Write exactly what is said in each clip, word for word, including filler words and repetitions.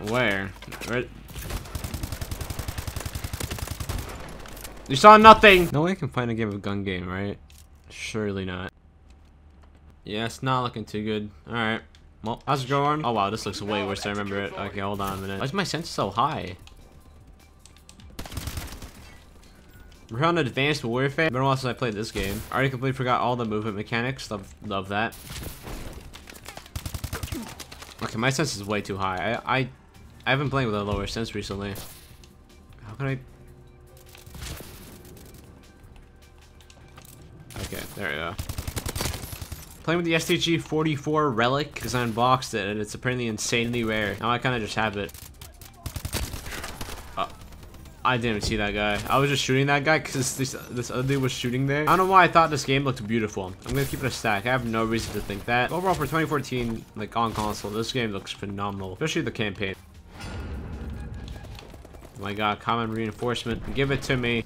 Where? Right. You saw nothing! No way I can find a game of gun game, right? Surely not. Yeah, it's not looking too good. Alright. Well, how's it going? Oh wow, this looks way worse than I remember it. Okay, hold on a minute. Why is my sense so high? We're on Advanced Warfare. It's been a while since I played this game. I already completely forgot all the movement mechanics. Love, love that. Okay, my sense is way too high. I, I, I've been playing with a lower sense recently. How can I? Okay, there we go. Playing with the S T G forty-four Relic because I unboxed it and it's apparently insanely rare. Now I kind of just have it. I didn't see that guy. I was just shooting that guy because this, this other dude was shooting there. I don't know why I thought this game looked beautiful. I'm going to keep it a stack. I have no reason to think that. Overall, for twenty fourteen, like on console, this game looks phenomenal. Especially the campaign. Oh my god, common reinforcement. Give it to me.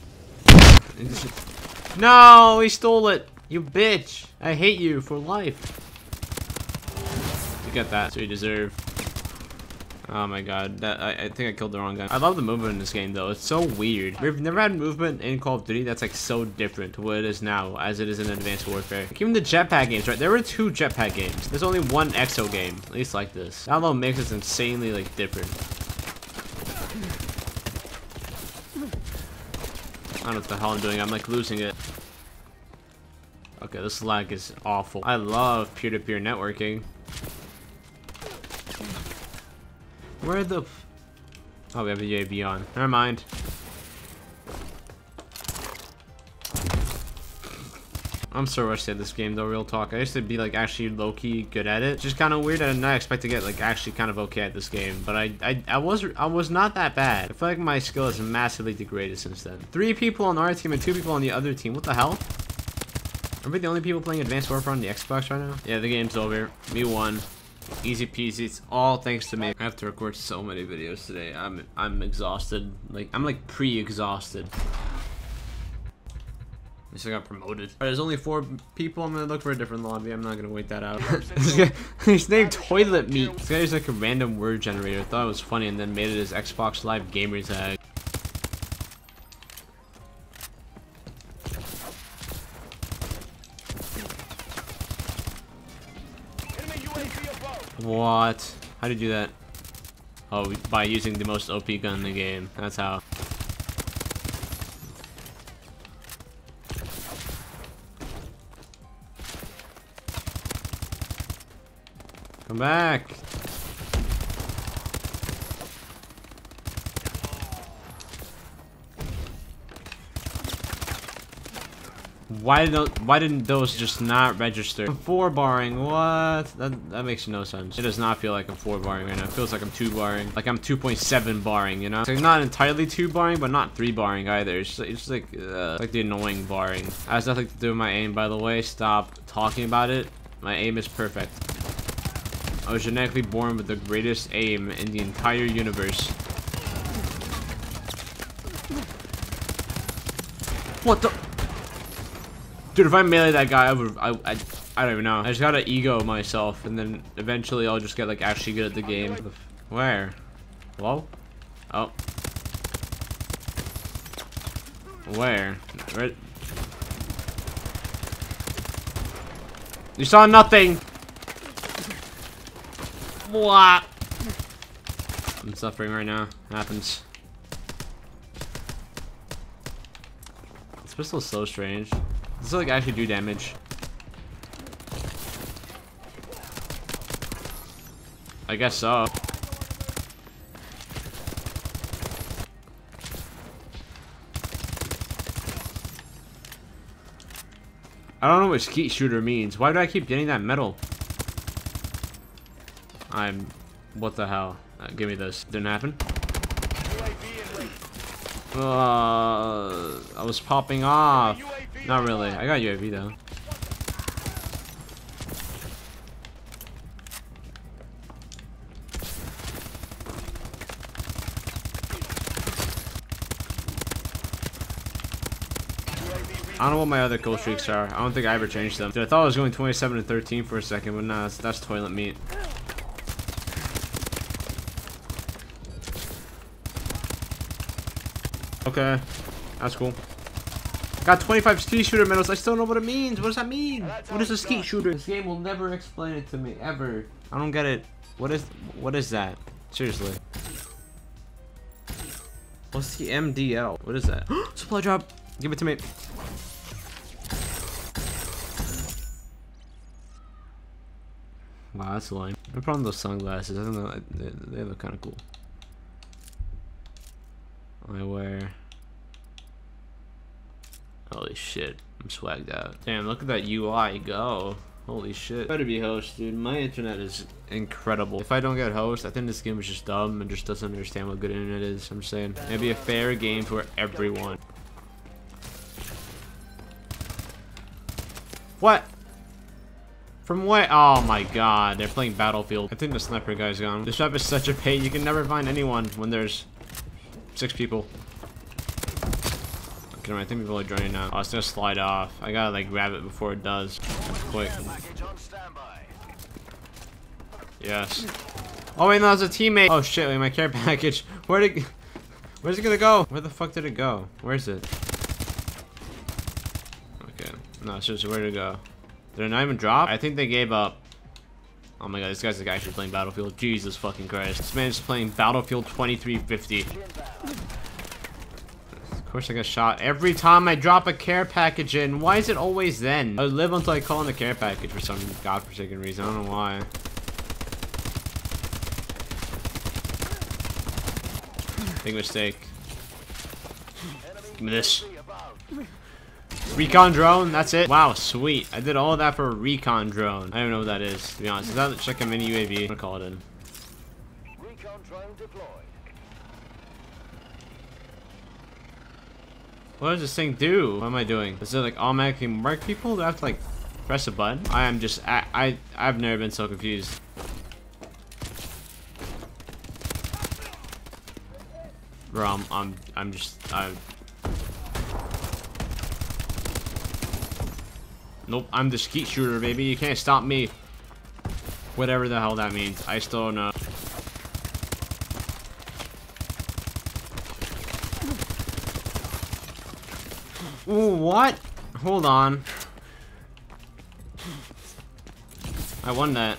No, he stole it. You bitch. I hate you for life. You got that. So you deserve. Oh my god, that, I, I think I killed the wrong guy. I love the movement in this game though, it's so weird. We've never had movement in Call of Duty that's like so different to what it is now as it is in Advanced Warfare. Like, even the Jetpack games, right? There were two Jetpack games. There's only one Exo game, at least like this. That alone makes us insanely like different. I don't know what the hell I'm doing, I'm like losing it. Okay, this lag is awful. I love peer-to-peer networking. Where the f- oh, we have a U A V on. Never mind. I'm so rushed at this game though, real talk. I used to be like actually low-key good at it. It's just kind of weird. I did not expect to get like actually kind of okay at this game, but I, I I was I was not that bad. I feel like my skill has massively degraded since then. Three people on our team and two people on the other team. What the hell? Are we the only people playing Advanced Warfare on the Xbox right now? Yeah, the game's over. We won. Easy peasy. It's all thanks to me. I have to record so many videos today. I'm I'm exhausted. Like I'm like pre-exhausted. At least I got promoted. Alright, there's only four people. I'm gonna look for a different lobby. I'm not gonna wait that out. This guy, he's named Toilet Meat. This guy used like a random word generator. I thought it was funny and then made it his Xbox Live gamer tag. What? How do you do that? Oh, by using the most O P gun in the game. That's how. Come back. Why did those, why didn't those just not register? I'm four barring. What? That that makes no sense. It does not feel like I'm four barring right now. It feels like I'm two barring. Like I'm two point seven barring. You know, it's like not entirely two barring, but not three barring either. It's just, it's just like uh, like the annoying barring. That has nothing to do with my aim, by the way. Stop talking about it. My aim is perfect. I was genetically born with the greatest aim in the entire universe. What the? Dude, if I melee that guy, I would. I, I, I don't even know. I just gotta ego myself, and then eventually I'll just get like actually good at the game. Where? Hello? Oh. Where? Right. You saw nothing. What? I'm suffering right now. It happens. This pistol's so strange. Does it like actually do damage? I guess so. I don't know what skeet shooter means. Why do I keep getting that medal? I'm... What the hell? Uh, give me this. Didn't happen. Uh, I was popping off. Not really. I got U A V though. I don't know what my other kill streaks are. I don't think I ever changed them. Dude, I thought I was going twenty-seven and thirteen for a second, but nah, that's, that's toilet meat. Okay, that's cool. Got twenty-five skeet shooter medals. I still don't know what it means. What does that mean? What is a skeet shooter? This game will never explain it to me ever. I don't get it. What is what is that? Seriously. What's the M D L? What is that? Supply drop. Give it to me. Wow, that's lame. I put on those sunglasses. I don't know. They, they look kind of cool. I wear. Holy shit, I'm swagged out. Damn, look at that U I go. Holy shit. Better be host, dude. My internet is incredible. If I don't get host, I think this game is just dumb and just doesn't understand what good internet is. I'm saying. Maybe a fair game for everyone. What? From what? Oh my god, they're playing Battlefield. I think the sniper guy's gone. This map is such a pain. You can never find anyone when there's six people. Okay, I think we've only drained now. Oh, it's gonna slide off. I gotta like grab it before it does. Quick. Yes. Oh wait, no, that's a teammate. Oh shit, wait, my care package. Where did? Where's it gonna go? Where the fuck did it go? Where is it? Okay. No, seriously, where did it go? Did it not even drop? I think they gave up. Oh my god, this guy's like actually playing Battlefield. Jesus fucking Christ. This man is playing Battlefield twenty-three fifty. Of course I got shot every time I drop a care package in. Why is it always then? I live until I call in the care package for some godforsaken reason. I don't know why. Big mistake. Give me this. Recon drone, that's it. Wow, sweet. I did all of that for a recon drone. I don't even know what that is, to be honest. Is that just like a mini U A V? I'm gonna call it in. Recon drone deployed. What does this thing do? What am I doing? Does it like automatically mark people? Do I have to like press a button? I am just, I, I, I've never been so confused. Bro, I'm, I'm, I'm just, I. Nope, I'm the skeet shooter, baby. You can't stop me. Whatever the hell that means. I still don't know. Ooh, what? Hold on. I won that.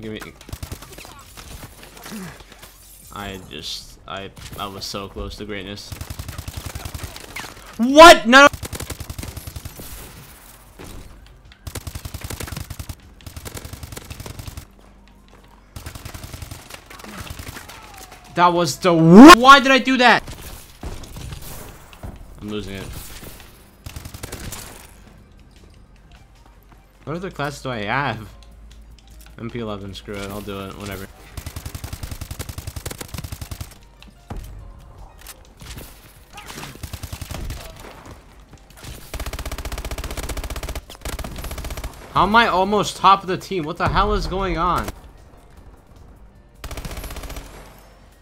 Give me. I just. I. I was so close to greatness. What? No. That was the. Why did I do that? I'm losing it. What other class do I have? M P eleven, screw it, I'll do it, whatever. How am I almost top of the team? What the hell is going on?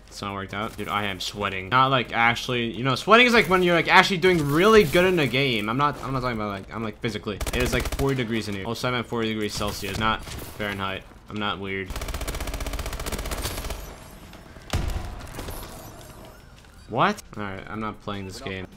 It's not worked out. Dude, I am sweating. Not like actually, you know, sweating is like when you're like actually doing really good in a game. I'm not, I'm not talking about like, I'm like physically. It is like forty degrees in here. Also, I'm at forty degrees Celsius, not Fahrenheit. I'm not weird. What? All right, I'm not playing this game.